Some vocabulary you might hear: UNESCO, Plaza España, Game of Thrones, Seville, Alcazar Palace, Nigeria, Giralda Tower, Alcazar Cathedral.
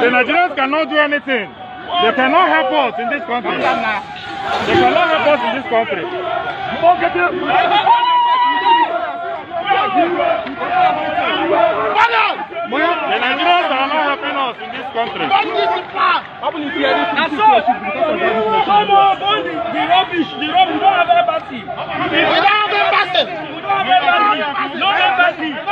The Nigerians cannot do anything. They cannot help us in this country. They cannot help us in this country. The Nigerians are not helping us in this country. The rubbish, we don't have embassy.